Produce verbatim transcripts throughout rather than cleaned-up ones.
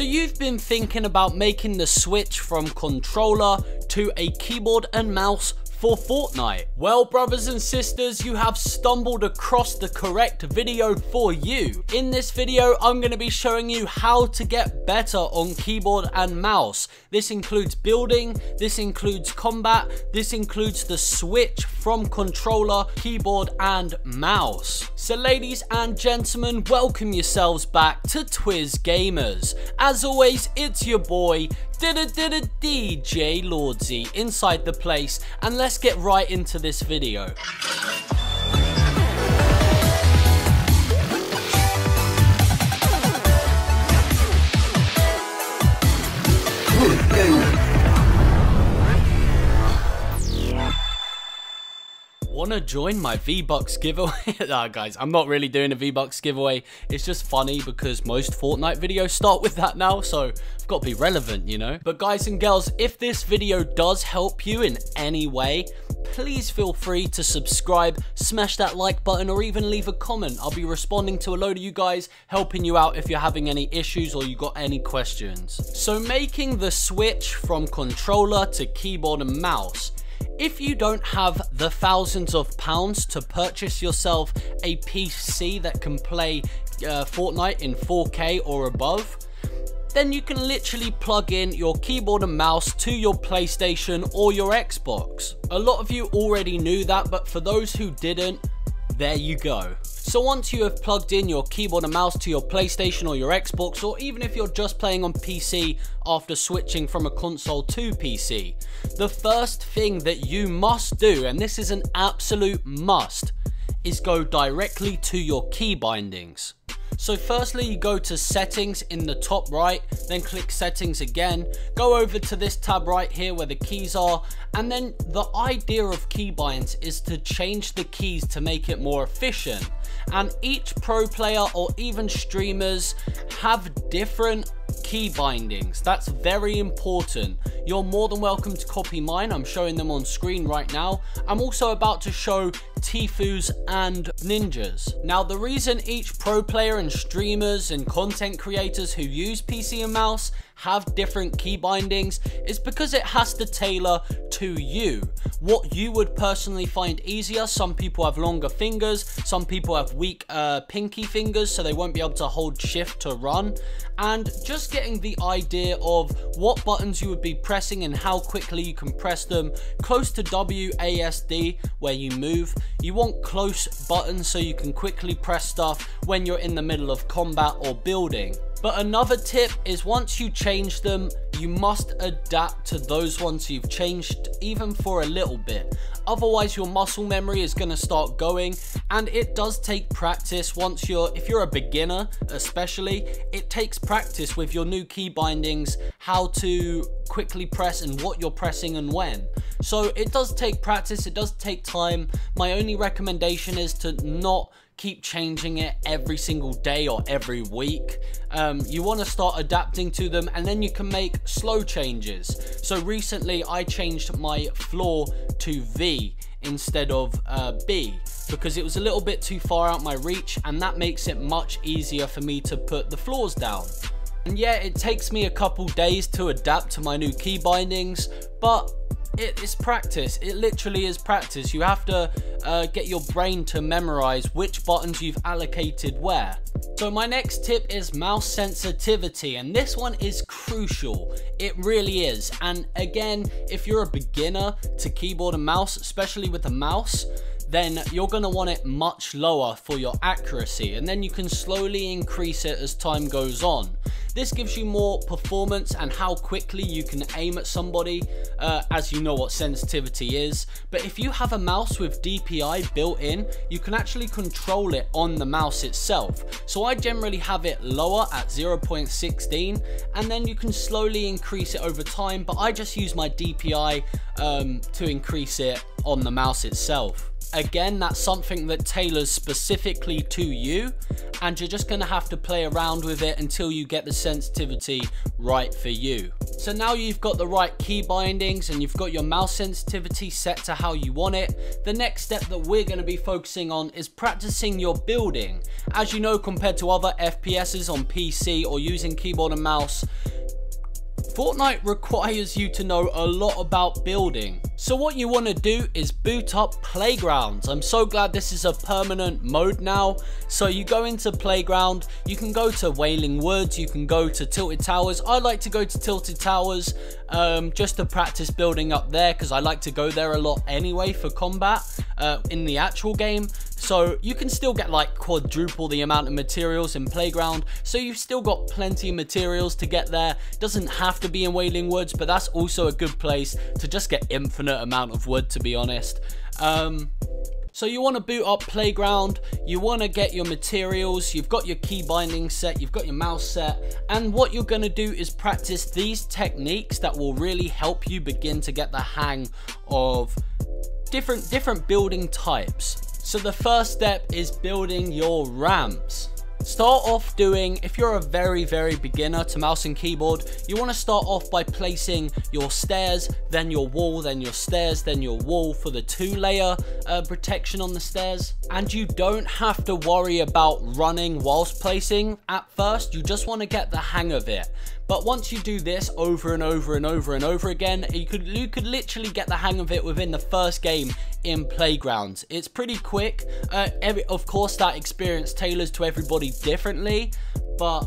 So you've been thinking about making the switch from controller to a keyboard and mouse for Fortnite? Well, brothers and sisters, you have stumbled across the correct video for you. In this video, I'm going to be showing you how to get better on keyboard and mouse. This includes building, this includes combat, this includes the switch from controller, keyboard and mouse. So ladies and gentlemen, welcome yourselves back to TwizzGamers. As always, it's your boy D D D D J Lordsy inside the place, and let's get right into this video. Want to join my V-Bucks giveaway? Nah, guys, I'm not really doing a V-Bucks giveaway. It's just funny because most Fortnite videos start with that now, so I've got to be relevant, you know? But guys and girls, if this video does help you in any way, please feel free to subscribe, smash that like button, or even leave a comment. I'll be responding to a load of you guys, helping you out if you're having any issues or you got any questions. So making the switch from controller to keyboard and mouse. If you don't have the thousands of pounds to purchase yourself a P C that can play uh, Fortnite in four K or above, then you can literally plug in your keyboard and mouse to your PlayStation or your Xbox. A lot of you already knew that, but for those who didn't, there you go. So once you have plugged in your keyboard and mouse to your PlayStation or your Xbox, or even if you're just playing on P C after switching from a console to P C, the first thing that you must do, and this is an absolute must, is go directly to your key bindings. So firstly, you go to settings in the top right, then click settings again, go over to this tab right here where the keys are, and then the idea of keybinds is to change the keys to make it more efficient. And each pro player or even streamers have different key bindings. That's very important. You're more than welcome to copy mine. I'm showing them on screen right now. I'm also about to show Tifu's and Ninja's. Now, the reason each pro player and streamers and content creators who use P C and mouse have different key bindings is because it has to tailor to you, what you would personally find easier. Some people have longer fingers, some people have weak uh, pinky fingers, so they won't be able to hold shift to run, and just getting the idea of what buttons you would be pressing and how quickly you can press them. Close to W A S D, where you move, you want close buttons so you can quickly press stuff when you're in the middle of combat or building. But another tip is, once you change them, you must adapt to those ones you've changed, even for a little bit. Otherwise, your muscle memory is going to start going, and it does take practice. Once you're, if you're a beginner especially, it takes practice with your new key bindings, how to quickly press and what you're pressing and when. So it does take practice, it does take time. My only recommendation is to not keep changing it every single day or every week. Um, you want to start adapting to them, and then you can make slow changes. So recently I changed my floor to V instead of uh, B, because it was a little bit too far out my reach, and that makes it much easier for me to put the floors down. And yeah, it takes me a couple days to adapt to my new key bindings, but it is practice. It literally is practice. You have to uh, get your brain to memorize which buttons you've allocated where. So my next tip is mouse sensitivity, and this one is crucial. It really is. And again, if you're a beginner to keyboard and mouse, especially with the mouse, then you're going to want it much lower for your accuracy, and then you can slowly increase it as time goes on. This gives you more performance and how quickly you can aim at somebody, uh, as you know what sensitivity is. But if you have a mouse with D P I built in, you can actually control it on the mouse itself. So I generally have it lower at zero point one six, and then you can slowly increase it over time, but I just use my D P I um, to increase it on the mouse itself. Again, that's something that tailors specifically to you, and you're just gonna have to play around with it until you get the sensitivity right for you. So now you've got the right key bindings and you've got your mouse sensitivity set to how you want it. The next step that we're gonna be focusing on is practicing your building. As you know, compared to other F P Ss on P C or using keyboard and mouse, Fortnite requires you to know a lot about building. So what you want to do is boot up Playground. I'm so glad this is a permanent mode now. So you go into Playground, you can go to Wailing Woods, you can go to Tilted Towers. I like to go to Tilted Towers um, just to practice building up there because I like to go there a lot anyway for combat uh, in the actual game. So you can still get like quadruple the amount of materials in Playground. So you've still got plenty of materials to get there. Doesn't have to be in Wailing Woods, but that's also a good place to just get infinite amount of wood, to be honest. Um, so you want to boot up Playground. You want to get your materials. You've got your key binding set. You've got your mouse set. And what you're going to do is practice these techniques that will really help you begin to get the hang of different, different building types. So the first step is building your ramps. Start off doing, if you're a very, very beginner to mouse and keyboard, you want to start off by placing your stairs, then your wall, then your stairs, then your wall for the two layer uh, protection on the stairs. And you don't have to worry about running whilst placing at first. You just want to get the hang of it. But once you do this over and over and over and over again, you could you could literally get the hang of it within the first game in Playgrounds. It's pretty quick. Uh, every, of course, that experience tailors to everybody differently, but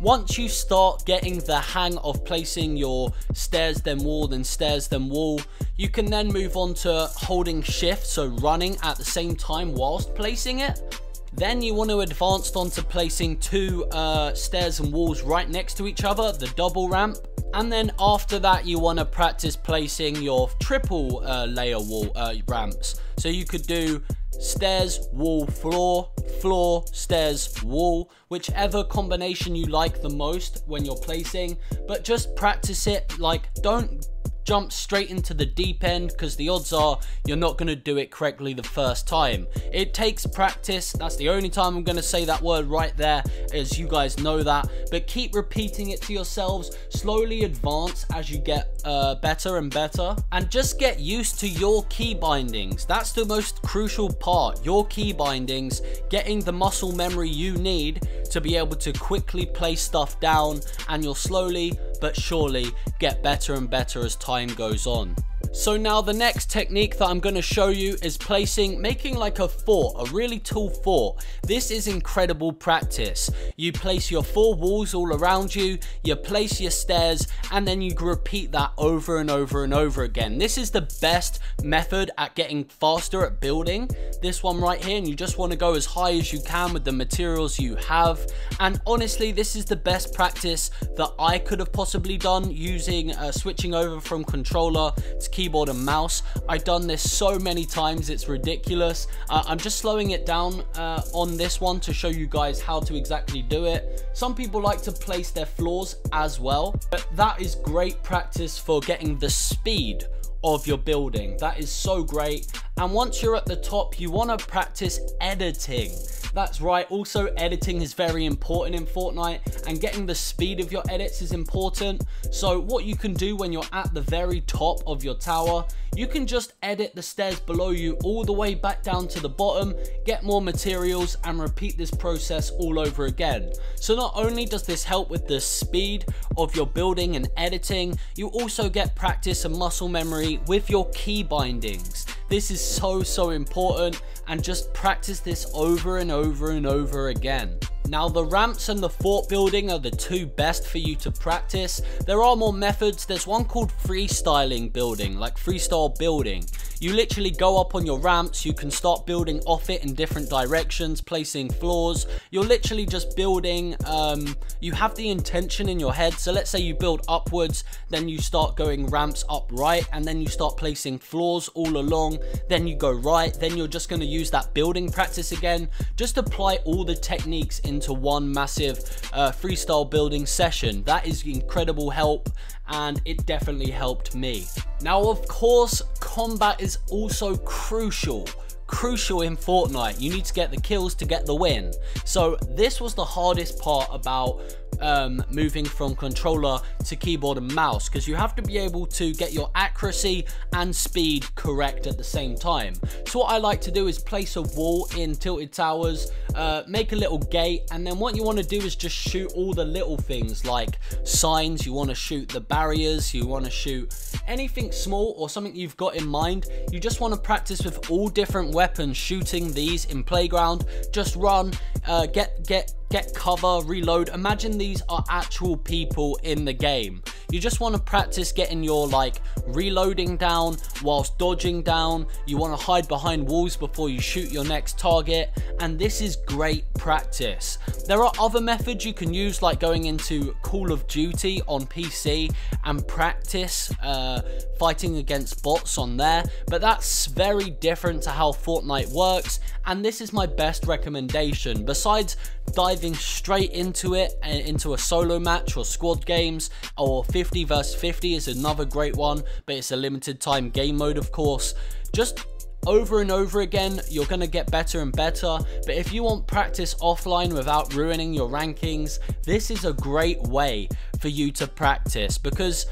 once you start getting the hang of placing your stairs then wall then stairs then wall, you can then move on to holding shift, so running at the same time whilst placing it. Then you want to advance on to placing two uh, stairs and walls right next to each other, the double ramp. And then after that, you want to practice placing your triple uh, layer wall uh, ramps. So you could do stairs, wall, floor, floor, stairs, wall, whichever combination you like the most when you're placing, but just practice it. Like, don't jump straight into the deep end because the odds are you're not going to do it correctly the first time. It takes practice. That's the only time I'm going to say that word right there, as you guys know that. But keep repeating it to yourselves. Slowly advance as you get uh, better and better. And just get used to your key bindings. That's the most crucial part. Your key bindings, getting the muscle memory you need to be able to quickly place stuff down, and you'll slowly but surely get better and better as time goes on. So now the next technique that I'm going to show you is placing, making like a fort, a really tall fort. This is incredible practice. You place your four walls all around you, you place your stairs, and then you repeat that over and over and over again. This is the best method at getting faster at building. This one right here, and you just want to go as high as you can with the materials you have. And honestly, this is the best practice that I could have possibly done using, uh, switching over from controller to keyboard and mouse. I've done this so many times, it's ridiculous. Uh, I'm just slowing it down uh, on this one to show you guys how to exactly do it. Some people like to place their floors as well, but that is great practice for getting the speed of your building. That is so great. And once you're at the top, you want to practice editing. That's right, also editing is very important in Fortnite, and getting the speed of your edits is important. So what you can do when you're at the very top of your tower, you can just edit the stairs below you all the way back down to the bottom, get more materials, and repeat this process all over again. So not only does this help with the speed of your building and editing, you also get practice and muscle memory with your key bindings. This is so, so important, and just practice this over and over and over again. Now the ramps and the fort building are the two best for you to practice. There are more methods. There's one called freestyling building, like freestyle building. You literally go up on your ramps, you can start building off it in different directions, placing floors. You're literally just building, um, you have the intention in your head. So let's say you build upwards, then you start going ramps upright, and then you start placing floors all along, then you go right, then you're just gonna use that building practice again. Just apply all the techniques in into one massive uh, freestyle building session. That is incredible help, and it definitely helped me. Now, of course, combat is also crucial. crucial in Fortnite. You need to get the kills to get the win. So this was the hardest part about um, moving from controller to keyboard and mouse, because you have to be able to get your accuracy and speed correct at the same time. So what I like to do is place a wall in Tilted Towers, uh, make a little gate, and then what you want to do is just shoot all the little things like signs. You want to shoot the barriers, you want to shoot anything small or something you've got in mind. You just want to practice with all different weapons shooting these in Playground. Just run, uh, get get get cover, reload. Imagine these are actual people in the game. You just want to practice getting your like reloading down whilst dodging down. You want to hide behind walls before you shoot your next target, and this is great practice. There are other methods you can use, like going into Call of Duty on P C and practice uh, fighting against bots on there, but that's very different to how Fortnite works, and this is my best recommendation. Besides diving straight into it, into a solo match or squad games, or fifty versus fifty is another great one, but it's a limited time game mode, of course. Just over and over again, you're gonna get better and better, but if you want practice offline without ruining your rankings, this is a great way for you to practice, because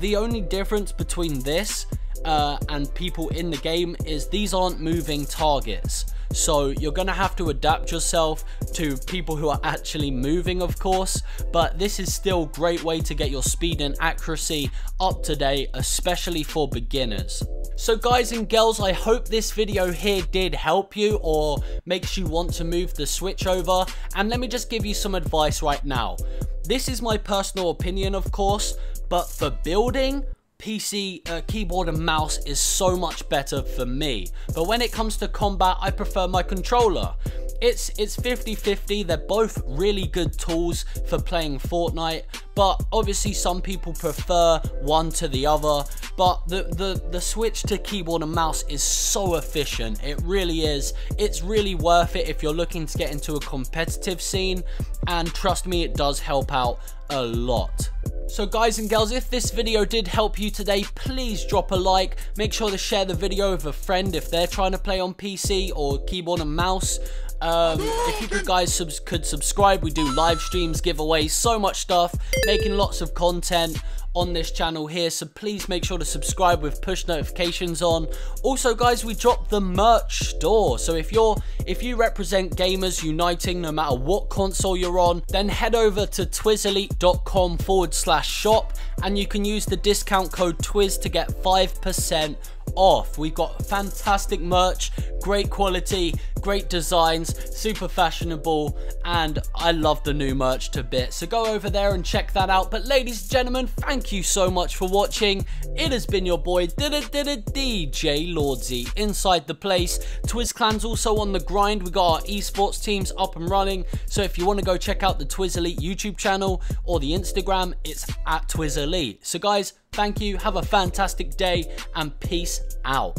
the only difference between this uh, and people in the game is these aren't moving targets. So you're gonna have to adapt yourself to people who are actually moving, of course, but this is still a great way to get your speed and accuracy up to date, especially for beginners. So guys and girls, I hope this video here did help you or makes you want to move the Switch over. And let me just give you some advice right now. This is my personal opinion, of course, but for building, P C, uh, keyboard and mouse is so much better for me. But when it comes to combat, I prefer my controller. It's it's fifty fifty, they're both really good tools for playing Fortnite, but obviously some people prefer one to the other. But the, the, the switch to keyboard and mouse is so efficient, it really is. It's really worth it if you're looking to get into a competitive scene, and trust me, it does help out a lot. So guys and girls, if this video did help you today, please drop a like. Make sure to share the video with a friend if they're trying to play on P C or keyboard and mouse. Um, if you could, guys subs could subscribe, we do live streams, giveaways, so much stuff, making lots of content on this channel here, so please make sure to subscribe with push notifications on. Also guys, we dropped the merch store, so if you're if you represent gamers uniting no matter what console you're on, then head over to twizzelite.com forward slash shop and you can use the discount code Twizz to get five percent off. We've got fantastic merch, great quality, great designs, super fashionable, and I love the new merch to bits. So go over there and check that out. But ladies and gentlemen, thank you so much for watching. It has been your boy D J Lordsy inside the place. Twizz Clan's also on the grind. We got our esports teams up and running. So if you want to go check out the Twizz Elite YouTube channel or the Instagram, it's at Twizz Elite. So guys, thank you. Have a fantastic day and peace out.